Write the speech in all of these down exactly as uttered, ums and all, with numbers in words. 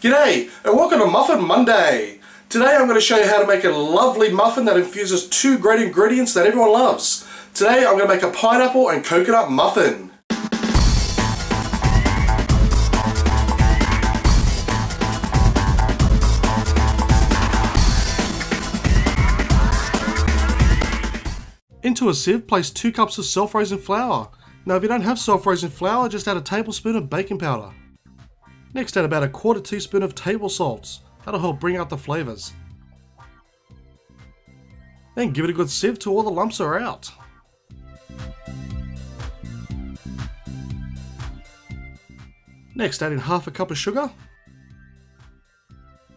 G'day and welcome to Muffin Monday. Today I'm going to show you how to make a lovely muffin that infuses two great ingredients that everyone loves. Today I'm going to make a pineapple and coconut muffin. Into a sieve, place two cups of self-raising flour. Now if you don't have self-raising flour, just add a tablespoon of baking powder. Next, add about a quarter teaspoon of table salt. That'll help bring out the flavours. Then give it a good sieve till all the lumps are out. Next, add in half a cup of sugar.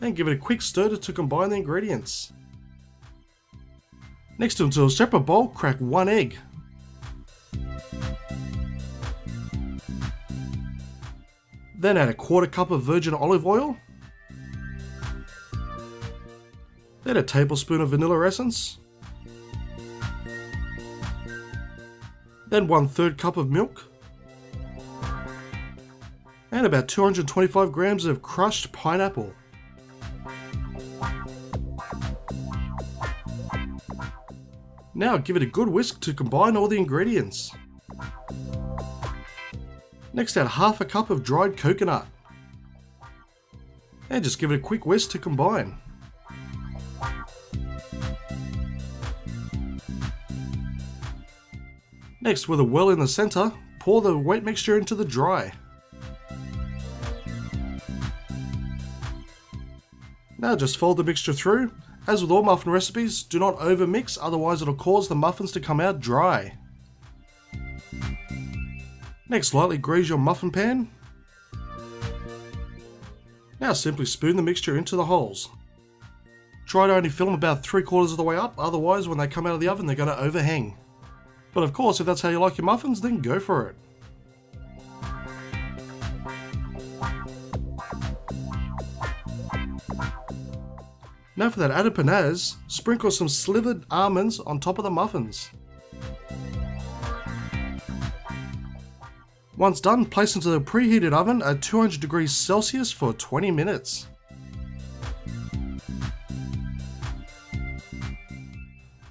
Then give it a quick stir to combine the ingredients. Next, into a separate bowl, crack one egg. Then add a quarter cup of virgin olive oil. Then a tablespoon of vanilla essence. Then one third cup of milk. And about two hundred twenty-five grams of crushed pineapple. Now give it a good whisk to combine all the ingredients. Next, add half a cup of dried coconut. And just give it a quick whisk to combine. Next, with a whirl in the center, pour the wet mixture into the dry. Now just fold the mixture through. As with all muffin recipes, do not over mix, otherwise it'll cause the muffins to come out dry. Next, lightly grease your muffin pan. Now simply spoon the mixture into the holes. Try to only fill them about three quarters of the way up, otherwise when they come out of the oven they're going to overhang. But of course, if that's how you like your muffins, then go for it. Now for that added pizzazz, sprinkle some slivered almonds on top of the muffins. Once done, place into the preheated oven at two hundred degrees Celsius for twenty minutes.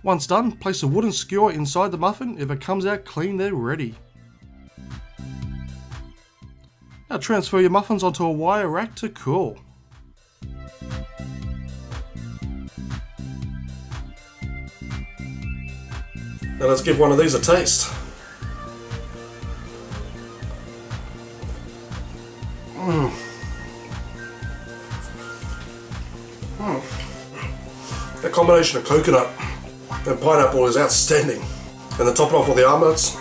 Once done, place a wooden skewer inside the muffin. If it comes out clean, they're ready. Now transfer your muffins onto a wire rack to cool. Now let's give one of these a taste. Mm. Mm. The combination of coconut and pineapple is outstanding. And then top it off with the almonds.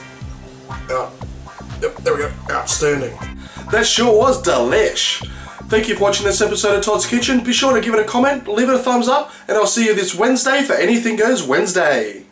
Out. Yep, there we go. Outstanding. That sure was delish. Thank you for watching this episode of Todd's Kitchen. Be sure to give it a comment, leave it a thumbs up, and I'll see you this Wednesday for Anything Goes Wednesday.